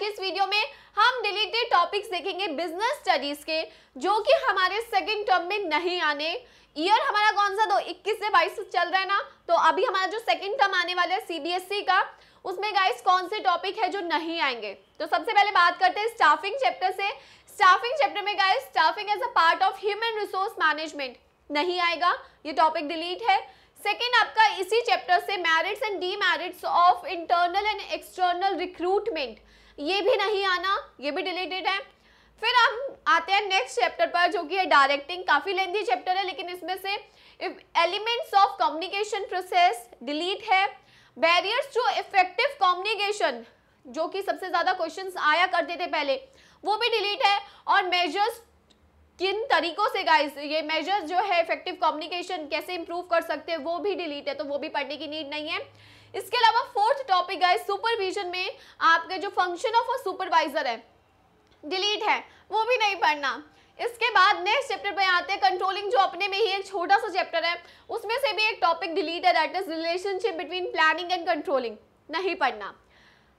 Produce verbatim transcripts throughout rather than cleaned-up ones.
के इस वीडियो में हम डिलीटेड टॉपिक्स देखेंगे बिजनेस स्टडीज के, जो कि हमारे सेकंड टर्म में नहीं आने। ईयर हमारा कौन सा दो इक्कीस से बाईस चल रहा है ना, तो अभी हमारा जो सेकंड टर्म आने वाला है सीबीएसई का, उसमें गाइस कौन से टॉपिक है जो नहीं आएंगे। तो सबसे पहले बात करते हैं स्टाफिंग चैप्टर से। स्टाफिंग चैप्टर में guys staffing as a part of human resource management नहीं आएगा, ये टॉपिक डिलीट है। सेकेंड आपका इसी चैप्टर से merits and demerits of internal and external recruitment, ये भी नहीं आना, ये भी डिलीटेड है। फिर हम आते हैं नेक्स्ट चैप्टर पर जो कि है डायरेक्टिंग। काफ़ी लेंथी चैप्टर है, लेकिन इसमें से elements of communication process delete है। बैरियर्स टू इफेक्टिव कम्युनिकेशन जो कि सबसे ज़्यादा क्वेश्चंस आया करते थे पहले, वो भी डिलीट है। और मेजर्स किन तरीकों से गाइस ये मेजर्स जो है इफेक्टिव कम्युनिकेशन कैसे इंप्रूव कर सकते हैं, वो भी डिलीट है, तो वो भी पढ़ने की नीड नहीं है। इसके अलावा फोर्थ टॉपिक गाइस सुपरविजन में आपके जो फंक्शन ऑफ अ सुपरवाइजर है डिलीट है, वो भी नहीं पढ़ना। इसके बाद नेक्स्ट चैप्टर पे आते हैं कंट्रोलिंग, जो अपने में ही एक छोटा सा चैप्टर है, उसमें से भी एक टॉपिक डिलीट है, that is relationship between planning and controlling, नहीं पढ़ना।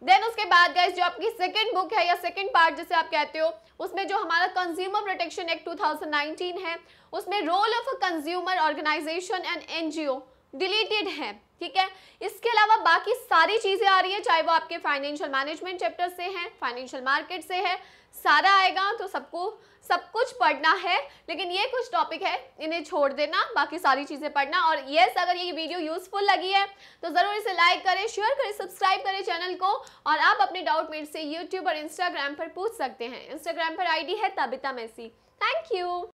देन उसके बाद गाइस जो आपकी सेकंड बुक है या सेकंड पार्ट जिसे आप कहते हो, उसमें जो हमारा consumer protection act two thousand nineteen है, उसमें role of a consumer organisation and NGO deleted है, ठीक है। इसके अलावा बाकी सारी चीज़ें आ रही है, चाहे वो आपके फाइनेंशियल मैनेजमेंट चैप्टर से हैं, फाइनेंशियल मार्केट से है, सारा आएगा, तो सबको सब कुछ पढ़ना है। लेकिन ये कुछ टॉपिक है, इन्हें छोड़ देना, बाकी सारी चीज़ें पढ़ना। और यस, अगर ये वीडियो यूज़फुल लगी है तो ज़रूर इसे लाइक करें, शेयर करें, सब्सक्राइब करें चैनल को। और आप अपने डाउट मेरे से यूट्यूब और इंस्टाग्राम पर पूछ सकते हैं। इंस्टाग्राम पर आई डी है तबिता मैसी। Thank you.